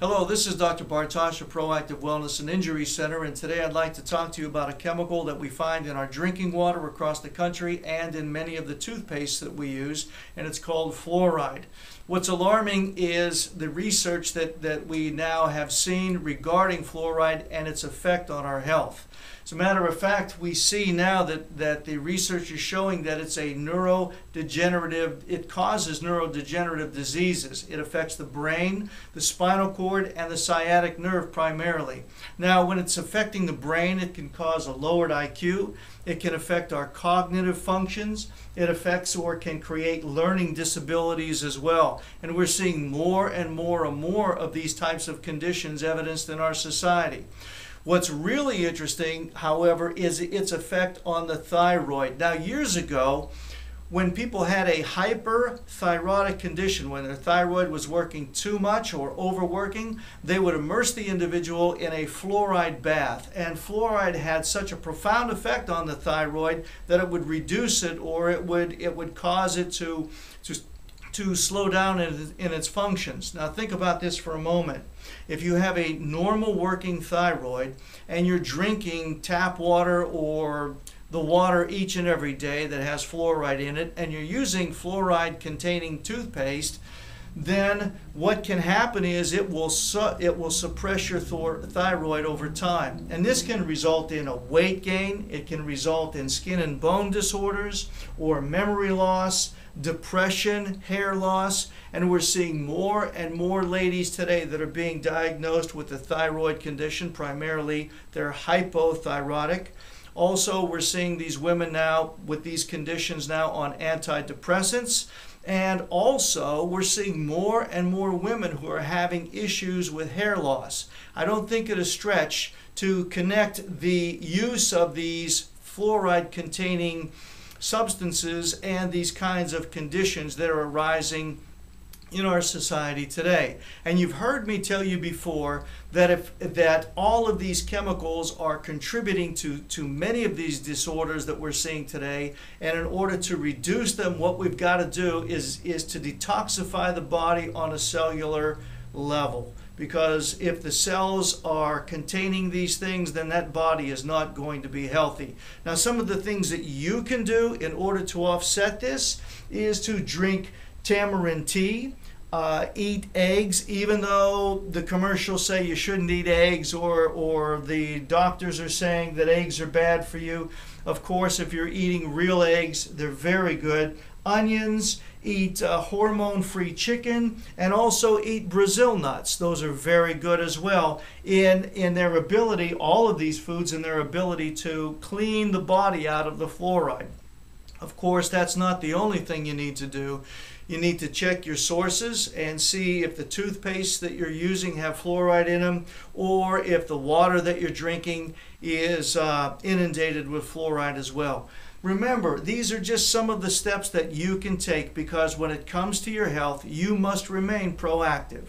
Hello, this is Dr. Bartosh of Proactive Wellness and Injury Center, and today I'd like to talk to you about a chemical that we find in our drinking water across the country and in many of the toothpastes that we use, and it's called fluoride. What's alarming is the research that we now have seen regarding fluoride and its effect on our health. As a matter of fact, we see now that the research is showing that it's a neurodegenerative, it causes neurodegenerative diseases. It affects the brain, the spinal cord, and the sciatic nerve primarily. Now, when it's affecting the brain, it can cause a lowered IQ, it can affect our cognitive functions, it affects or can create learning disabilities as well. And we're seeing more and more of these types of conditions evidenced in our society. What's really interesting, however, is its effect on the thyroid. Now, years ago, when people had a hyperthyroidic condition, when their thyroid was working too much or overworking, they would immerse the individual in a fluoride bath. And fluoride had such a profound effect on the thyroid that it would reduce it, or it would cause it to slow down in its functions. Now think about this for a moment. If you have a normal working thyroid and you're drinking tap water or the water each and every day that has fluoride in it, and you're using fluoride containing toothpaste, then what can happen is it will suppress your thyroid over time. And this can result in a weight gain, it can result in skin and bone disorders, or memory loss, depression, hair loss, and we're seeing more and more ladies today that are being diagnosed with a thyroid condition, primarily they're hypothyroidic. Also, we're seeing these women now with these conditions now on antidepressants, and also we're seeing more and more women who are having issues with hair loss. I don't think it is a stretch to connect the use of these fluoride-containing substances and these kinds of conditions that are arising in our society today. And you've heard me tell you before that all of these chemicals are contributing to many of these disorders that we're seeing today. And in order to reduce them, what we've got to do is to detoxify the body on a cellular level. Because if the cells are containing these things, then that body is not going to be healthy. Now, some of the things that you can do in order to offset this is to drink tamarind tea, eat eggs, even though the commercials say you shouldn't eat eggs, or the doctors are saying that eggs are bad for you. Of course, if you're eating real eggs, they're very good. Onions, eat hormone-free chicken, and also eat Brazil nuts. Those are very good as well in their ability, all of these foods, in their ability to clean the body out of the fluoride. Of course, that's not the only thing you need to do. You need to check your sources and see if the toothpaste that you're using have fluoride in them, or if the water that you're drinking is inundated with fluoride as well. Remember, these are just some of the steps that you can take, because when it comes to your health, you must remain proactive.